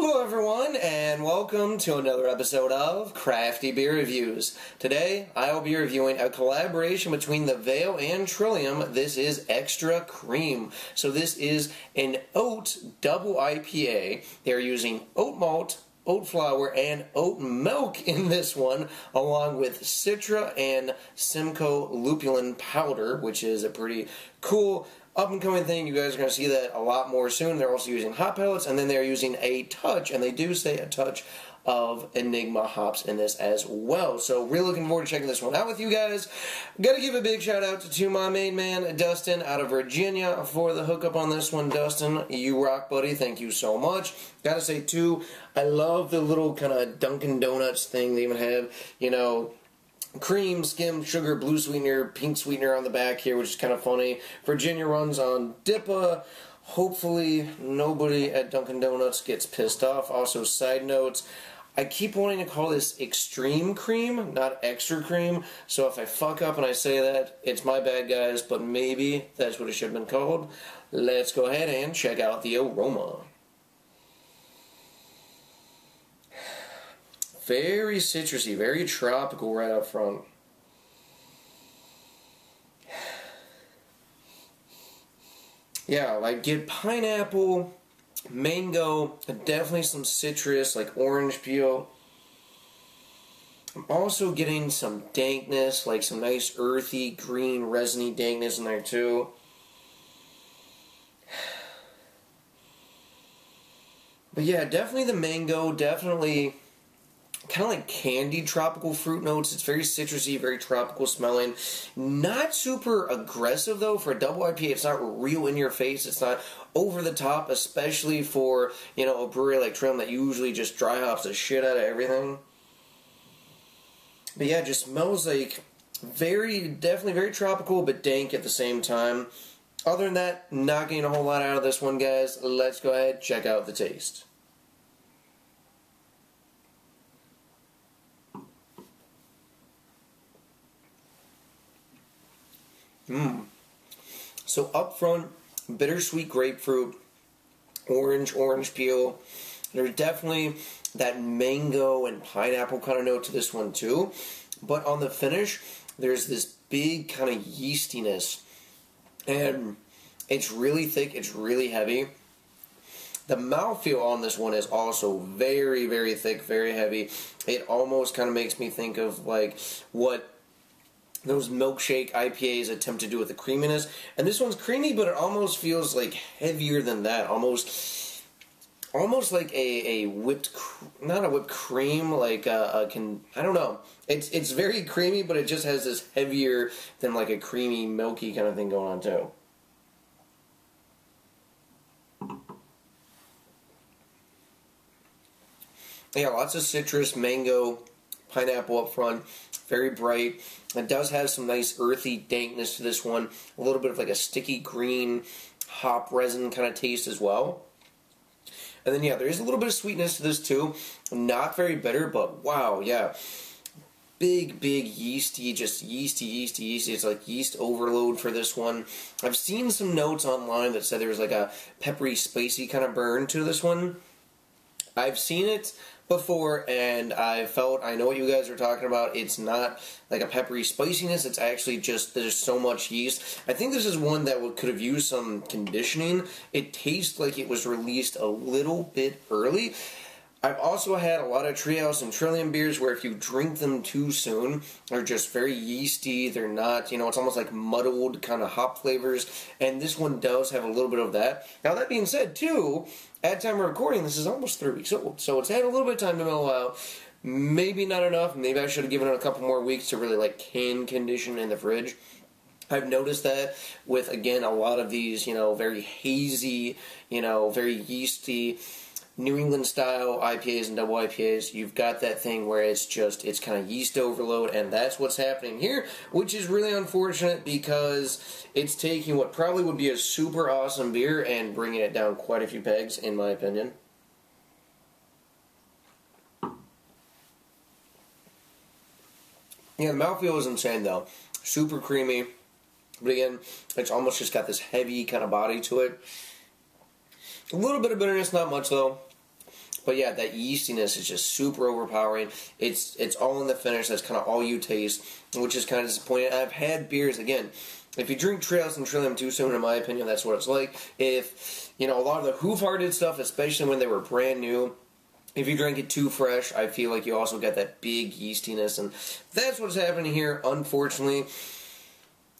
Hello everyone, and welcome to another episode of Crafty Beer Reviews. Today, I will be reviewing a collaboration between the Veil and Trillium. This is Extra Kreme. So this is an oat double IPA. They're using oat malt, oat flour, and oat milk in this one, along with Citra and Simcoe Lupulin powder, which is a pretty cool up-and-coming thing. You guys are going to see that a lot more soon. They're also using hop pellets, and then they're using a touch, and they do say a touch of Enigma hops in this as well. So really looking forward to checking this one out with you guys. Got to give a big shout out to my main man, Dustin, out of Virginia, for the hookup on this one. Dustin, you rock, buddy. Thank you so much. Got to say, too, I love the little kind of Dunkin' Donuts thing they even have, you know, cream, skim, sugar, blue sweetener, pink sweetener on the back here, which is kind of funny. Virginia runs on DIPA. Hopefully nobody at Dunkin' Donuts gets pissed off. Also, side notes, I keep wanting to call this Extreme Kreme, not Extra Kreme. So if I fuck up and I say that, it's my bad, guys, but maybe that's what it should have been called. Let's go ahead and check out the aroma. Very citrusy, very tropical right up front. Yeah, I get pineapple, mango, definitely some citrus, like orange peel. I'm also getting some dankness, like some nice earthy, green, resiny dankness in there too. But yeah, definitely the mango, definitely kind of like candy tropical fruit notes. It's very citrusy, very tropical smelling. Not super aggressive though for a double IPA. It's not real in your face. It's not over the top, especially for, you know, a brewery like Trillium that usually just dry hops the shit out of everything. But yeah, it just smells like definitely very tropical, but dank at the same time. Other than that, not getting a whole lot out of this one, guys. Let's go ahead and check out the taste. So up front, bittersweet grapefruit, orange peel. There's definitely that mango and pineapple kind of note to this one too. But on the finish, there's this big kind of yeastiness. And it's really thick, it's really heavy. The mouthfeel on this one is also very, very thick, very heavy. It almost kind of makes me think of like what those milkshake IPAs attempt to do with the creaminess. And this one's creamy, but it almost feels like heavier than that. Almost like a whipped, not a whipped cream, like I don't know. It's very creamy, but it just has this heavier than like a creamy, milky kind of thing going on too. Yeah, lots of citrus, mango, pineapple up front. Very bright. It does have some nice earthy dankness to this one. A little bit of like a sticky green hop resin kind of taste as well. And then yeah, there is a little bit of sweetness to this too. Not very bitter, but wow, yeah. Big yeasty, just yeasty. It's like yeast overload for this one. I've seen some notes online that said there was like a peppery, spicy kind of burn to this one. I've seen it before, and I know what you guys are talking about. It's not like a peppery spiciness. It's actually just there's so much yeast. I think this is one that could have used some conditioning. It tastes like it was released a little bit early. I've also had a lot of Tree House and Trillium beers where if you drink them too soon, they're just very yeasty. They're not, you know, it's almost like muddled kind of hop flavors. And this one does have a little bit of that. Now, that being said, too, at time of recording, this is almost 3 weeks old. So it's had a little bit of time to mellow out. Maybe not enough. Maybe I should have given it a couple more weeks to really, like, can condition in the fridge. I've noticed that with, again, a lot of these, you know, very hazy, you know, very yeasty New England style IPAs and double IPAs, you've got that thing where it's kind of yeast overload, and that's what's happening here, which is really unfortunate because it's taking what probably would be a super awesome beer and bringing it down quite a few pegs, in my opinion. Yeah, the mouthfeel is insane though. Super creamy, but again, it's almost just got this heavy kind of body to it. A little bit of bitterness, not much though. But yeah, that yeastiness is just super overpowering. It's all in the finish. That's kind of all you taste, which is kind of disappointing. I've had beers, again, if you drink Tree House and Trillium too soon, in my opinion, that's what it's like. If, you know, a lot of the hoof-hearted stuff, especially when they were brand new, if you drink it too fresh, I feel like you also get that big yeastiness, and that's what's happening here, unfortunately.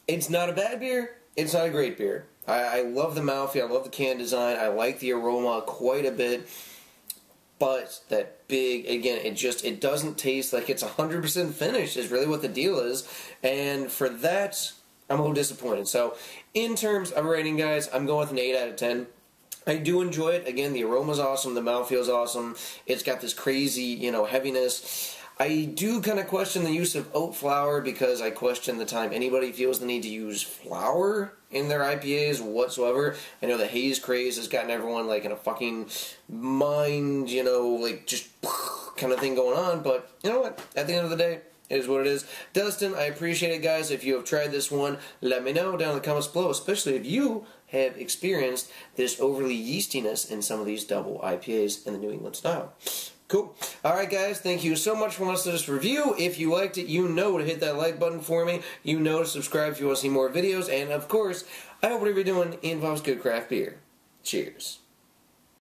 It's not a bad beer. It's not a great beer. I love the mouthfeel. I love the can design. I like the aroma quite a bit. But that big, again, it doesn't taste like it's 100% finished is really what the deal is. And for that, I'm a little disappointed. So, in terms of rating, guys, I'm going with an 8 out of 10. I do enjoy it. Again, the aroma's awesome. The mouthfeel's awesome. It's got this crazy, you know, heaviness. I do kind of question the use of oat flour, because I question the time anybody feels the need to use flour in their IPAs whatsoever. I know the haze craze has gotten everyone like in a fucking mind, you know, like just kind of thing going on. But you know what? At the end of the day, it is what it is. Dustin, I appreciate it, guys. If you have tried this one, let me know down in the comments below, especially if you have experienced this overly yeastiness in some of these double IPAs in the New England style. Cool. Alright, guys, thank you so much for watching this review. If you liked it, you know to hit that like button for me. You know to subscribe if you want to see more videos. And, of course, I hope whatever you're doing involves good craft beer. Cheers.